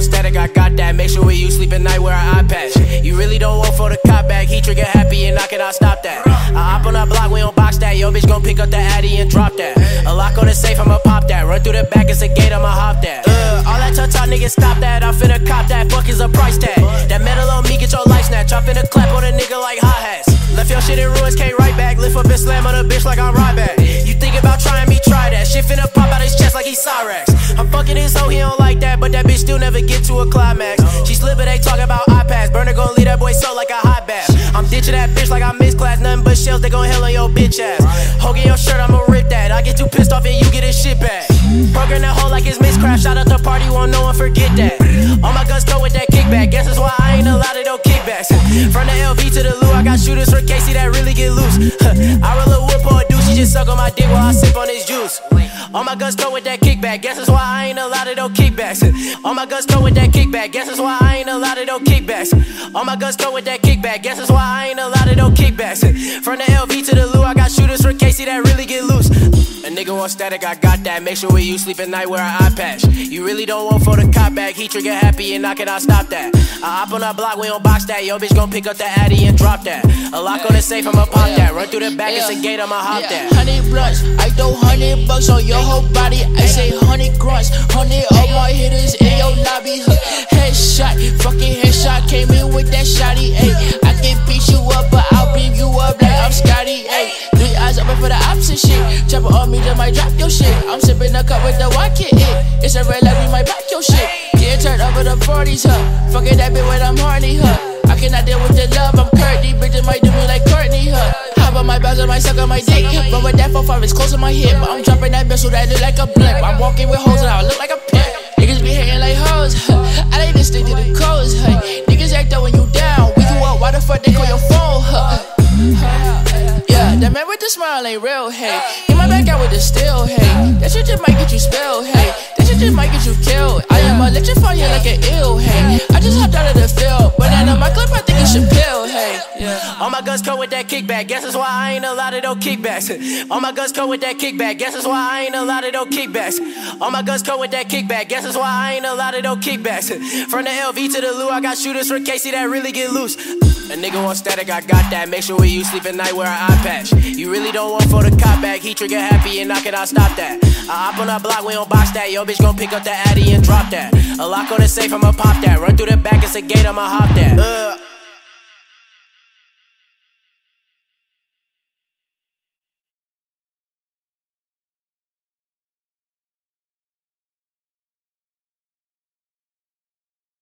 on static, I got that. Make sure when you sleep at night, wear an iPad. You really don't want for the cop back. He trigger happy and I cannot stop that. I hop on that block, we don't box that. Yo, bitch gon' pick up the Addy and drop that. A lock on the safe, I'ma pop that. Run through the back, it's a gate, I'ma hop that. All that talk, nigga, stop that. I'm finna cop that. Fuck is a price tag. That metal on me, get your life snatched. I'm finna clap on a nigga like hot hats. Left your shit in ruins, can't right back. Lift up and slam on a bitch like I'm Ryback. You think about trying me, try that. Shit finna pop out his chest like he's Cyrax. I'm fucking his hoe, he don't like that. But that bitch still never get to a climax. She slip but they talk about iPads. Burner gon' leave that boy so like a hot bath. I'm ditching that bitch like I miss class. Nothing but shells, they gon' hell on your bitch ass. Hogging your shirt, I'ma rip that. I get too pissed off and you get his shit back. Program that hoe like it's Miss Craft. Shout out the party, won't no one forget that. All my guns go with that kickback. Guess that's why I ain't allowed to no kickbacks. From the LV to the Lou, I got shooters for Casey that really get loose. I roll a whip on a dude, she just suck on my dick while I sip on his juice. All my guns go with that kickback. Guess that's why I ain't allowed to no kickbacks. All my guns go with that kickback. Guess that's why I ain't allowed to no kickbacks. All my guns go with that kickback. Guess that's why I ain't allowed to no kickbacks. From the LV to the Lou, I got shooters for Casey that really get loose. A nigga want static, I got that. Make sure when you sleep at night, wear an eye patch. You really don't want for the cop back. He trigger happy and I cannot stop that. I hop on that block, we don't box that. Yo, bitch gon' pick up the Addy and drop that. A lock on the safe, I'ma pop that. Run through the back, it's a gate, I'ma hop that. 100 blunts, I throw 100 bucks on your whole body. I say 100 grunts, 100 all my hitters in your lobby. Headshot, fucking headshot, came in with that shotty. Ayy, I can beat you up, but I'll beat you up like I'm Scotty. Ayy, open for the opposite shit. Chopper on me, just might drop your shit. I'm sipping a cup with the walk it. It's a red light, we might block your shit. Getting turned over the 40s, huh? Fucking that bitch when I'm horny, huh? I cannot deal with the love, I'm curvy. These bitches might do me like Courtney, huh? Hop on my back, I might suck on my dick. But with that 4-5, it's close to my hip. I'm dropping that bitch so that I look like a blimp. I'm walking with hoes and I look like a pimp. Niggas be hating like hoes, huh? I like to stick to the codes, huh? Niggas act up when you down. We do up, why the fuck they call your phone, huh? That man with the smile ain't real, hey. Get my back out with the steel, hey. That shit just might get you spilled, hey. That shit just might get you killed. I am electrifying you like an ill, hey. I just hopped out of the field, but I know my clip, I think it should peel, hey. All my guns come with that kickback. Guess that's why I ain't allowed to no kickbacks. All my guns come with that kickback. Guess that's why I ain't allowed to no kickbacks. All my guns come with that kickback. Guess that's why I ain't allowed to no kickbacks. From the LV to the Lou, I got shooters for Casey that really get loose. A nigga want static, I got that. Make sure when you sleep at night, wear an eye patch. You really don't want for the cop back. He trigger happy and I cannot stop that. I hop on that block, we don't box that. Yo, bitch gon' pick up the Addy and drop that. A lock on the safe, I'ma pop that. Run through the back, it's a gate, I'ma hop that.